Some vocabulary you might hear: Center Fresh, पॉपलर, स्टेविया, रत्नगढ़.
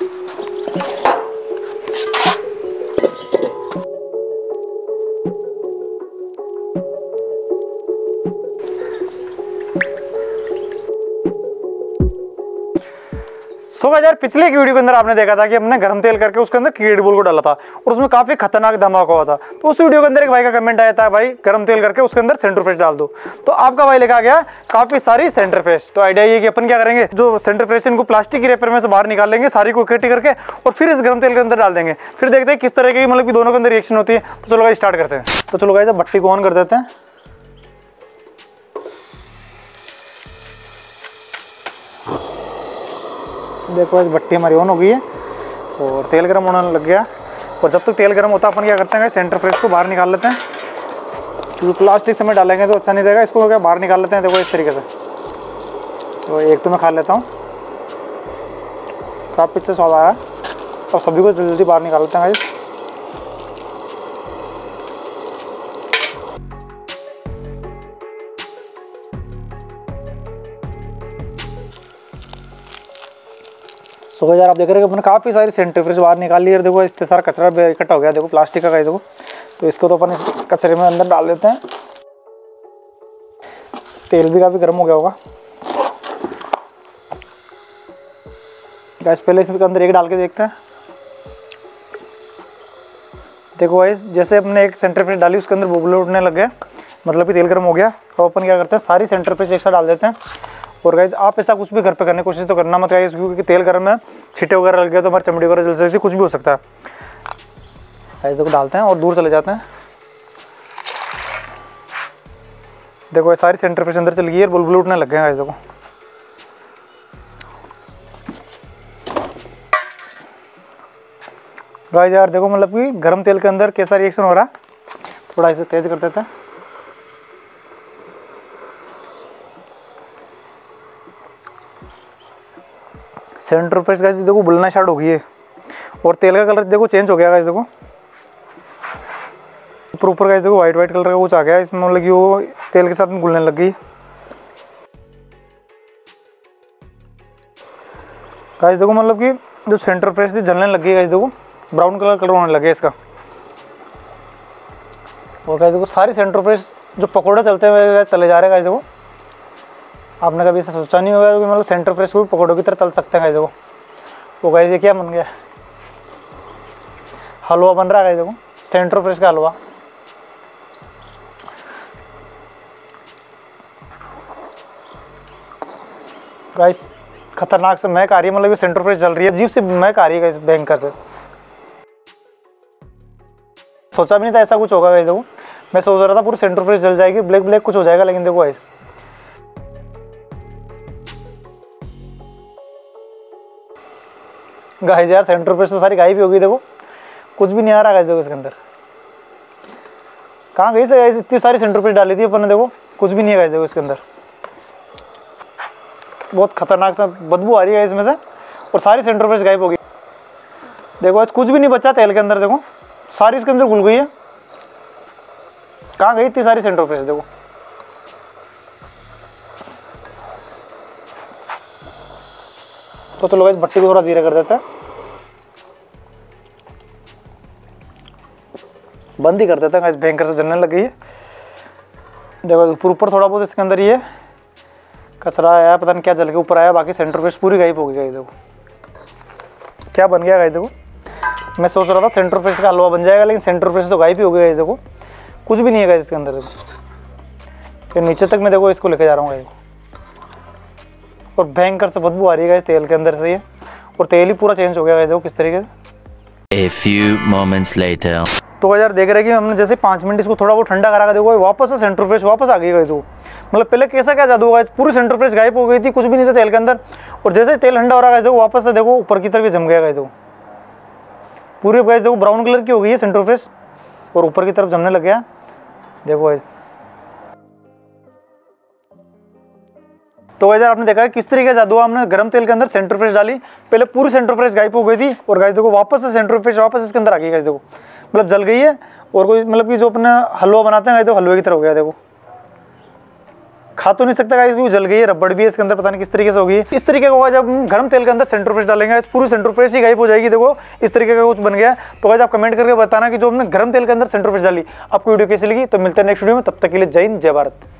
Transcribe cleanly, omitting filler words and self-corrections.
तो यार पिछले की वीडियो के अंदर आपने देखा था कि हमने गर्म तेल करके उसके अंदर क्रिकेट बॉल को डाला था और उसमें काफी खतरनाक धमाका हुआ था। तो उस वीडियो के अंदर एक भाई का कमेंट आया था, भाई गर्म तेल करके उसके अंदर सेंटर फ्रेश डाल दो। तो आपका भाई लेकर आ गया काफी सारी सेंटर फ्रेश। तो आइडिया ये कि अपन क्या करेंगे, जो सेंटर फ्रेश इनको प्लास्टिक की रेपर में से बाहर निकाल लेंगे सारी को इकट्ठी करके और फिर इस गर्म तेल के अंदर डाल देंगे। फिर देखते हैं किस तरह की मतलब कि दोनों के अंदर रिएक्शन होती है। तो चलो भाई स्टार्ट करते हैं। तो चलो भाई भट्टी को ऑन कर देते हैं। देखो आज भट्टी हमारी ऑन हो गई है और तेल गर्म होने लग गया। और जब तक तेल गर्म होता है अपन क्या करते हैं, सेंटर फ्रेश को बाहर निकाल लेते हैं क्योंकि प्लास्टिक से में डालेंगे तो अच्छा नहीं रहेगा। इसको क्या बाहर निकाल लेते हैं। देखो इस तरीके से। तो एक तो मैं खा लेता हूँ, काफ़ी अच्छा स्वाद आया। और सभी को जल्दी बाहर निकाल लेते हैं। आज सो यार आप देख रहे हो अपने काफ़ी सारी सेंटर फ्रेश बाहर निकाल ली है। देखो इससे सारा कचरा इकट्ठा हो गया, देखो प्लास्टिक का। देखो तो इसको तो अपन इस कचरे में अंदर डाल देते हैं। तेल भी काफ़ी गर्म हो गया होगा गैस। पहले इसके अंदर एक डाल के देखते हैं। देखो गाइस जैसे अपने एक सेंटर फ्रेश डाली उसके अंदर बुबले उठने लग गए, मतलब कि तेल गर्म हो गया। तो अपन क्या करते हैं, सारी सेंटर फ्रेश एक साथ डाल देते हैं। और गाइज आप ऐसा कुछ भी घर पे करने की कोशिश तो करना मत गाइज, क्योंकि तेल गर्म है, छिटे वगैरह लग गए तो हमारी चमड़ी वगैरह जल सकती है, कुछ भी हो सकता है। गाइज देखो डालते हैं और दूर चले जाते हैं। देखो ये सारी सेंटर फ्रेश अंदर चली गई और बुलबुल उठने लग गए गाइज। देखो गाइज यार देखो मतलब कि गर्म तेल के अंदर कैसा रिएक्शन हो रहा है। थोड़ा इसे तेज कर देते हैं। सेंटर फ्रेश गाइस देखो बुलना स्टार्ट हो गई है और तेल का कलर देखो चेंज हो गया गाइस। देखो ऊपर ऊपर गाइस देखो वाइट वाइट कलर का कुछ आ गया इसमें, मतलब कि वो तेल के साथ में घुलने लग गई। गाइस देखो मतलब कि जो सेंटर फ्रेश थी जलने लग गई गाइस। देखो ब्राउन कलर कलर होने लगे इसका। और गाइस देखो सारी सेंटर फ्रेश जो पकौड़े तलते हुए तले जा रहे गाइस। देखो आपने कभी ऐसा सोचा नहीं होगा कि मतलब सेंटर फ्रेश को भी पकौड़ों की तरह तल सकते हैं गाइस। देखो वो गाइस ये क्या बन गया, हलवा बन रहा है गाइस। देखो सेंटर फ्रेश का हलवा। गाइस खतरनाक से महक आ रही है, मतलब ये सेंटर फ्रेश जल रही है, अजीब सी महक आ रही है गाइस, भयंकर से। सोचा भी नहीं था ऐसा कुछ होगा गाइस। देखो मैं सोच रहा था पूरी सेंटर फ्रेश जल जाएगी, ब्लैक ब्लैक कुछ हो जाएगा, लेकिन देखो गाइस गाइस यार सेंटर फ्रेश तो सारी गायब भी हो गई। देखो कुछ भी नहीं आ रहा गाइस। देखो इसके अंदर कहाँ गई से गाइस, इतनी सारी सेंटर फ्रेश डाली थी अपन ने, देखो कुछ भी नहीं है गाइस। देखो इसके अंदर बहुत खतरनाक सा बदबू आ रही है इसमें से और सारी सेंटर फ्रेश गायब हो गई। देखो आज कुछ भी नहीं बचा तेल के अंदर। देखो सारी इसके अंदर घुल गई है। कहाँ गई इतनी सारी सेंटर फ्रेश। देखो तो चलो गाइस भट्टी को थोड़ा धीरे कर देते हैं, बंद ही कर देते हैं गाइस। भयंकर से जलने लग गई है। देखो ऊपर ऊपर थोड़ा बहुत इसके अंदर ये कचरा आया, पता नहीं क्या जल के ऊपर आया, बाकी सेंटर फ्रेश पूरी गायब हो गई गाइस। देखो क्या बन गया गाइस। देखो मैं सोच रहा था सेंटर फ्रेश का हलवा बन जाएगा, लेकिन सेंटर फ्रेश तो गायब ही हो गया गाइस। देखो कुछ भी नहीं है गाइस इसके अंदर। देखो फिर नीचे तक मैं देखो इसको लेके जा रहा हूँ गाइस और भयंकर से बदबू आ रही है तेल के अंदर से ये, और तेल ही पूरा चेंज हो गया है। देखो किस तरीके से। A few moments later. तो यार देख रहे हैं कि हमने जैसे 5 मिनट इसको थोड़ा बहुत ठंडा करा के देखो वापस से सेंटर फ्रेश वापस आ गई गाइस। देखो मतलब पहले कैसा क्या जादू हुआ, पूरी सेंटर फ्रेश गायब हो गई थी, कुछ भी नहीं था तेल के अंदर। और जैसे तेल ठंडा हो रहा है देखो वापस से देखो ऊपर की तरफ जम गया गाइस। देखो पूरी गाइस देखो ब्राउन कलर की हो गई है सेंटर फ्रेश और ऊपर की तरफ जमने लग गया। देखो गाइस तो गाइस आपने देखा है किस तरीके का जादू, हमने गरम तेल के अंदर सेंटर फ्रेश डाली, पहले पूरी सेंटर फ्रेश गायब हो गई थी और गाइस देखो वापस से सेंटर फ्रेश वापस इसके अंदर आ गई गाइस। देखो मतलब जल गई है और कोई मतलब कि जो अपना हलवा बनाते हैं गाइस देखो हलवे की तरह हो गया। देखो खा तो नहीं सकता क्योंकि जल गई है, रबड़ भी है इसके अंदर, पता नहीं किस तरीके से होगी। इस तरीके का होगा जब हम गर्म तेल के अंदर सेंटर फ्रेश डालेंगे, पूरी सेंटर फ्रेश ही गायब हो जाएगी। देखो इस तरीके का कुछ बन गया। तो गाइस आप कमेंट करके बताना कि जो हमने गर्म तेल के अंदर सेंटर फ्रेश डाली आपको वीडियो कैसी लगी। तो मिलते हैं नेक्स्ट वीडियो में, तब तक के लिए जय हिंद जय भारत।